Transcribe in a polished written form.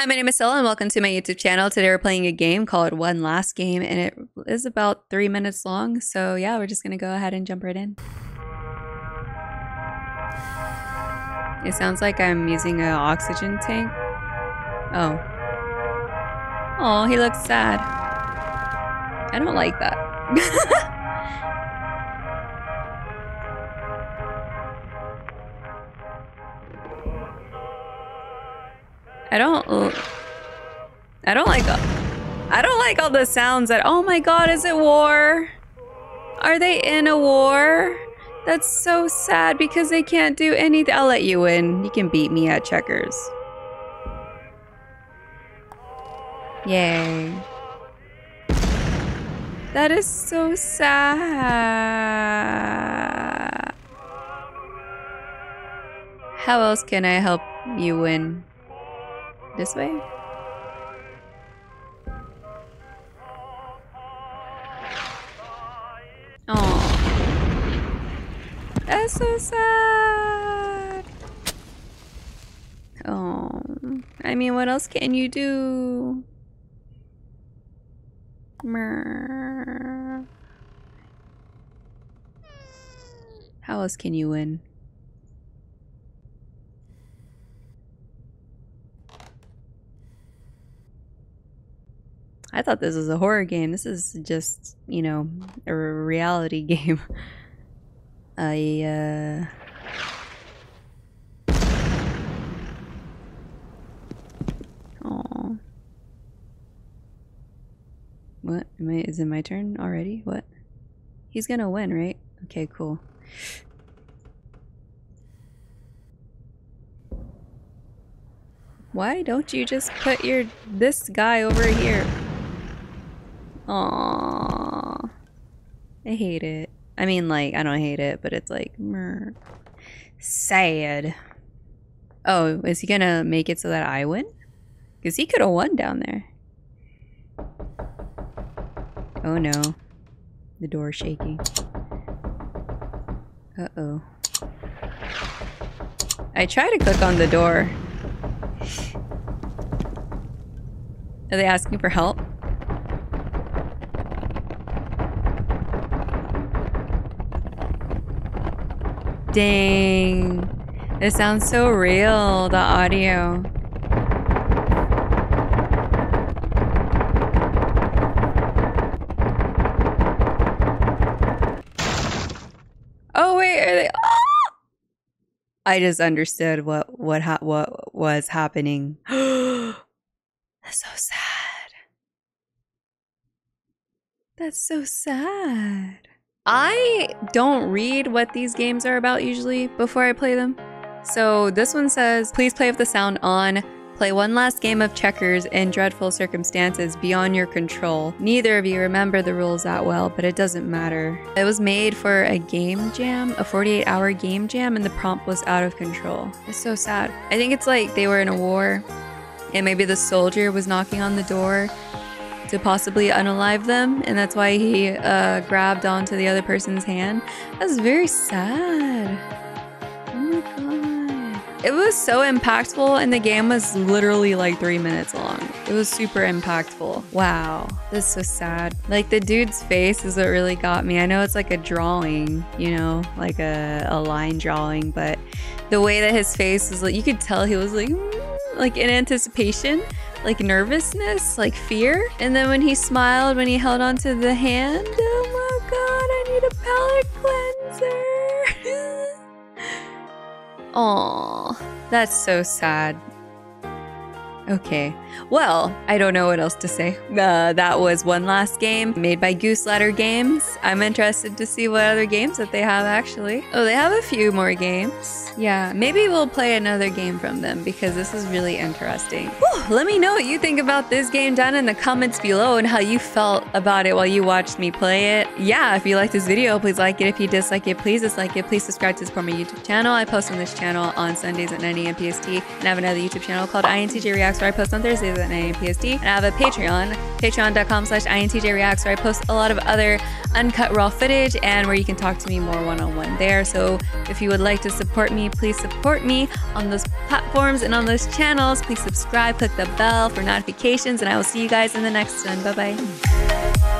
Hi, my name is Cilla and welcome to my YouTube channel. Today we're playing a game called One Last Game and it is about 3 minutes long. So yeah, we're just gonna go ahead and jump right in. It sounds like I'm using an oxygen tank. Oh. Oh, he looks sad. I don't like that. I don't like all the sounds that, oh my god, is it war? Are they in a war? That's so sad because they can't do anything. I'll let you win. You can beat me at checkers. Yay. That is so sad. How else can I help you win? This way? Oh, that's so sad. Oh, I mean, what else can you do? How else can you win? I thought this was a horror game. This is just, you know, a reality game. Oh. What? Is it my turn already? What? He's gonna win, right? Okay, cool. Why don't you just put this guy over here? Aww, I hate it. I mean, like, I don't hate it, but it's like, sad. Oh, is he gonna make it so that I win? Because he could have won down there. Oh no, the door's shaking. Uh-oh. I try to click on the door. Are they asking for help? Dang, it sounds so real, the audio. Oh wait, are they? Oh! I just understood what was happening. That's so sad. That's so sad. I don't read what these games are about usually before I play them. So this one says, please play with the sound on. Play one last game of checkers in dreadful circumstances beyond your control. Neither of you remember the rules that well, but it doesn't matter. It was made for a game jam, a 48-hour game jam, and the prompt was out of control. It's so sad. I think it's like they were in a war and maybe the soldier was knocking on the door to possibly unalive them, and that's why he grabbed onto the other person's hand. That was very sad. Oh my god. It was so impactful, and the game was literally like 3 minutes long. It was super impactful. Wow, this is so sad. Like, the dude's face is what really got me. I know it's like a drawing, you know, like a line drawing, but the way that his face was, like, you could tell he was like in anticipation, like nervousness, like fear. And then when he smiled, when he held onto the hand, oh my god, I need a palate cleanser. Aww, that's so sad. Okay, well, I don't know what else to say. That was One Last Game, made by Goose Ladder Games. I'm interested to see what other games that they have, actually. Oh, they have a few more games. Yeah, maybe we'll play another game from them because this is really interesting. Whew, let me know what you think about this game down in the comments below and how you felt about it while you watched me play it. Yeah, if you like this video, please like it. If you dislike it, please dislike it. Please subscribe to support my YouTube channel. I post on this channel on Sundays at 9 AM PST and I have another YouTube channel called INTJ Reacts, Reacts, where I post on Thursdays at 9 PST. And I have a Patreon, patreon.com/INTJ Reacts, where I post a lot of other uncut raw footage and where you can talk to me more one-on-one there. So if you would like to support me, please support me on those platforms and on those channels. Please subscribe, click the bell for notifications, and I will see you guys in the next one. Bye-bye.